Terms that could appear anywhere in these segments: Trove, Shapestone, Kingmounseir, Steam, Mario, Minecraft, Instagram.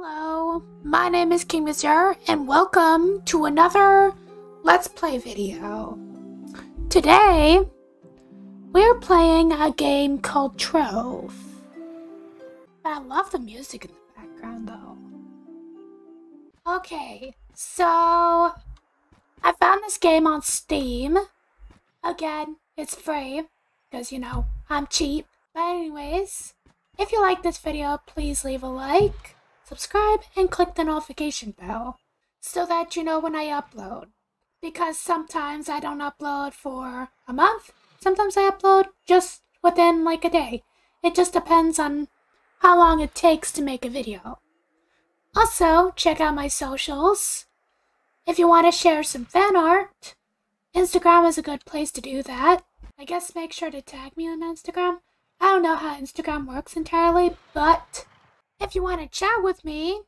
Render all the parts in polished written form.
Hello, my name is Kingmounseir, and welcome to another Let's Play video. Today, we're playing a game called Trove. I love the music in the background, though. Okay, so I found this game on Steam. Again, it's free, because, you know, I'm cheap. But anyways, if you like this video, please leave a like, subscribe, and click the notification bell so that you know when I upload, because sometimes I don't upload for a month, sometimes I upload just within like a day. It just depends on how long it takes to make a video. Also, check out my socials. If you want to share some fan art, Instagram is a good place to do that. I guess make sure to tag me on Instagram. I don't know how Instagram works entirely, but if you want to chat with me,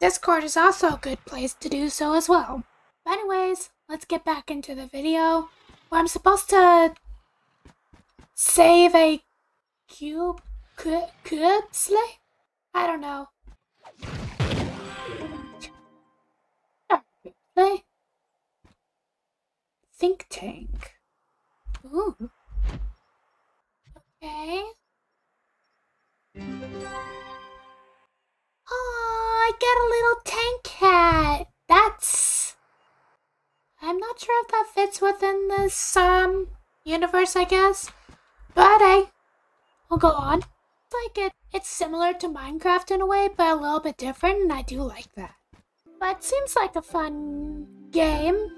Discord is also a good place to do so as well. But anyways, let's get back into the video where I'm supposed to save a cube. Slay? I don't know. Think tank. Ooh. Okay. Oh, I get a little tank hat. I'm not sure if that fits within this universe, I guess. But hey, we'll go on. It's similar to Minecraft in a way, but a little bit different, and I do like that. But it seems like a fun game.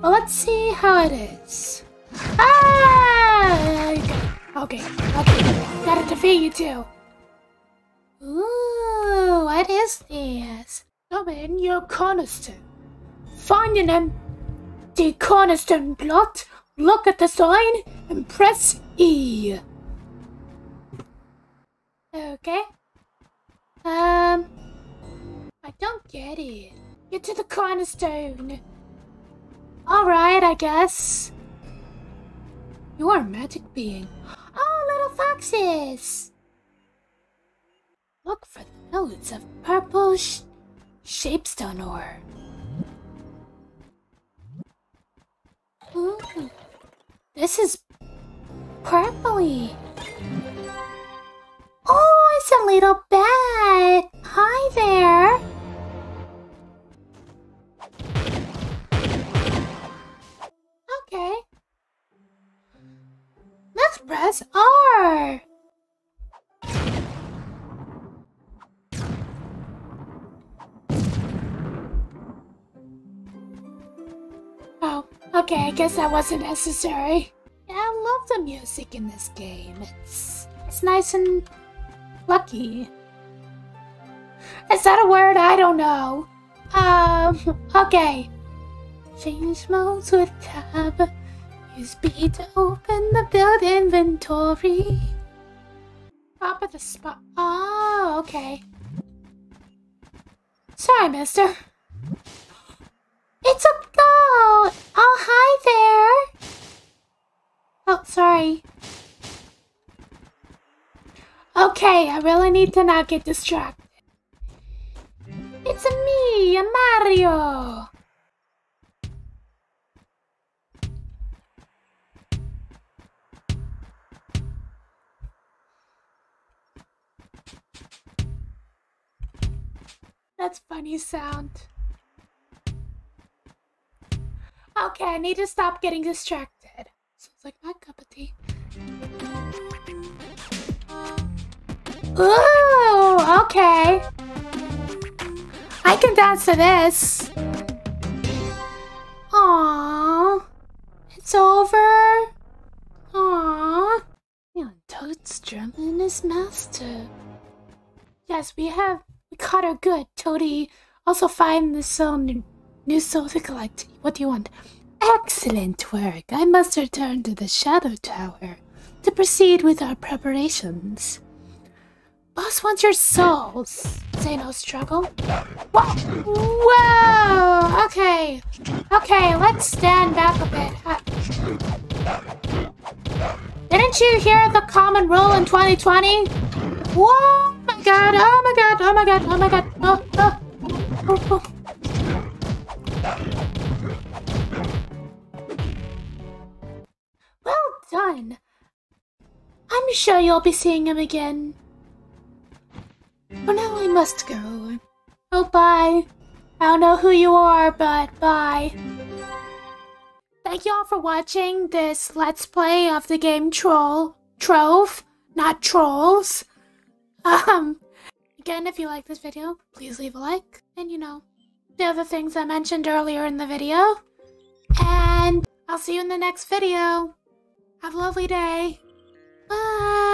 Well, let's see how it is. Ah! Okay. Gotta defeat you too. Ooh, what is this? Open your cornerstone. Find an empty cornerstone plot, look at the sign, and press E. Okay. I don't get it. Get to the cornerstone. Alright, I guess. You are a magic being. Oh, little foxes! Look for the nodes of purple Shapestone ore. Ooh, this is purpley. Oh, it's a little bat. Hi there. Okay. Let's press R. Okay, I guess that wasn't necessary. Yeah, I love the music in this game. It's nice and lucky. Is that a word? I don't know. Okay. Change modes with tab. Use B to open the build inventory. Top of the spot. Oh, okay. Sorry, mister. It's a doll! Oh, hi there! Oh, sorry. Okay, I really need to not get distracted. It's me, a Mario! That's funny sound. Okay, I need to stop getting distracted. Sounds like my cup of tea. Ooh, okay. I can dance to this. Aww. It's over. Aww. Toad's drumming his master. Yes, we caught her good. Toadie also find this new soul to collect. What do you want? Excellent work. I must return to the Shadow Tower to proceed with our preparations. Boss wants your souls. Say no struggle. Whoa! Okay, let's stand back a bit. Didn't you hear the common rule in 2020? Whoa! My god, oh my god, oh my god, oh my god, oh, oh, oh, oh. Well done. I'm sure you'll be seeing him again. For now I must go. Oh, bye. I don't know who you are, but bye. Thank you all for watching this Let's Play of the game Trove, not Trolls. Again, if you like this video, please leave a like. And you know, the other things I mentioned earlier in the video. And I'll see you in the next video. Have a lovely day. Bye.